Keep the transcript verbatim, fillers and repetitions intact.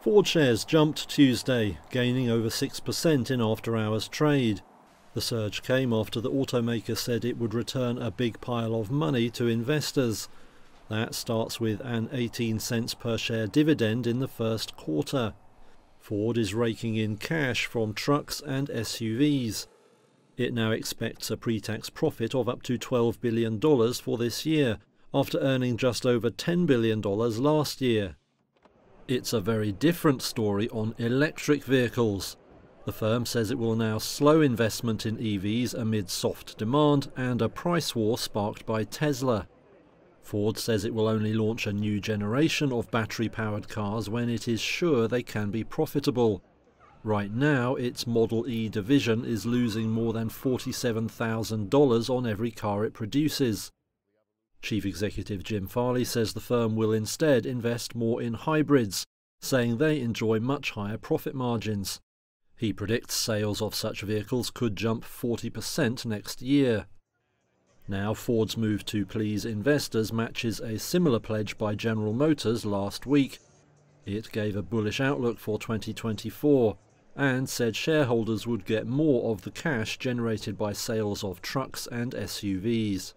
Ford shares jumped Tuesday, gaining over six percent in after-hours trade. The surge came after the automaker said it would return a big pile of money to investors. That starts with an eighteen cents per share dividend in the first quarter. Ford is raking in cash from trucks and S U Vs. It now expects a pre-tax profit of up to twelve billion dollars for this year, after earning just over ten billion dollars last year. It's a very different story on electric vehicles. The firm says it will now slow investment in E Vs amid soft demand and a price war sparked by Tesla. Ford says it will only launch a new generation of battery-powered cars when it is sure they can be profitable. Right now, its Model E division is losing more than forty-seven thousand dollars on every car it produces. Chief Executive Jim Farley says the firm will instead invest more in hybrids, saying they enjoy much higher profit margins. He predicts sales of such vehicles could jump forty percent next year. Now Ford's move to please investors matches a similar pledge by General Motors last week. It gave a bullish outlook for twenty twenty-four and said shareholders would get more of the cash generated by sales of trucks and S U Vs.